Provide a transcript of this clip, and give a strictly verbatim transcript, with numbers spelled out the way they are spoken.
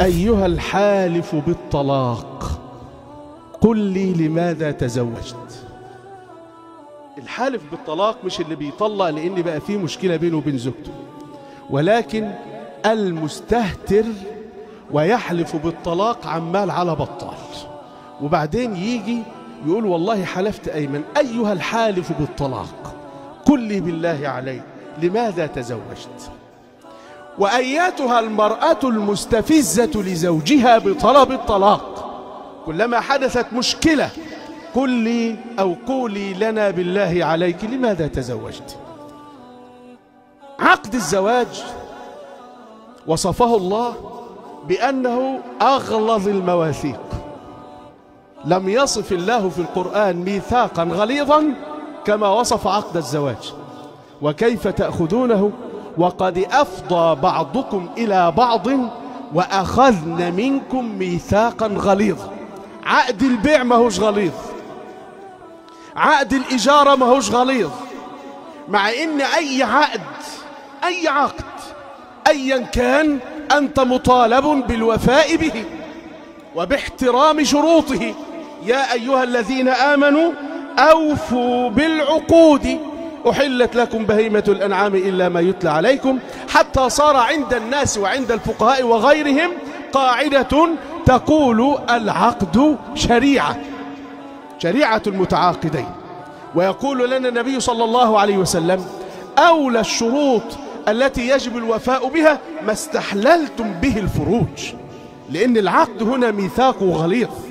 أيها الحالف بالطلاق قل لي لماذا تزوجت؟ الحالف بالطلاق مش اللي بيطلق لأن بقى فيه مشكلة بينه وبين زوجته، ولكن المستهتر ويحلف بالطلاق عمال على بطال، وبعدين يجي يقول والله حلفت أيمن. أيها الحالف بالطلاق قل لي بالله عليك لماذا تزوجت؟ وأيتها المرأة المستفزة لزوجها بطلب الطلاق كلما حدثت مشكلة قل لي أو قولي لنا بالله عليك لماذا تزوجت؟ عقد الزواج وصفه الله بأنه أغلظ المواثيق. لم يصف الله في القرآن ميثاقا غليظا كما وصف عقد الزواج. وكيف تأخذونه وقد أفضى بعضكم إلى بعض وأخذن منكم ميثاقا غليظا. عقد البيع ما هوش غليظ، عقد الإجارة ما هوش غليظ، مع إن أي عقد أي عقد أيا كان أنت مطالب بالوفاء به وباحترام شروطه. يا أيها الذين آمنوا أوفوا بالعقود أحلت لكم بهيمة الأنعام إلا ما يتلى عليكم، حتى صار عند الناس وعند الفقهاء وغيرهم قاعدة تقول العقد شريعة، شريعة المتعاقدين. ويقول لنا النبي صلى الله عليه وسلم أولى الشروط التي يجب الوفاء بها ما استحللتم به الفروج، لأن العقد هنا ميثاق غليظ.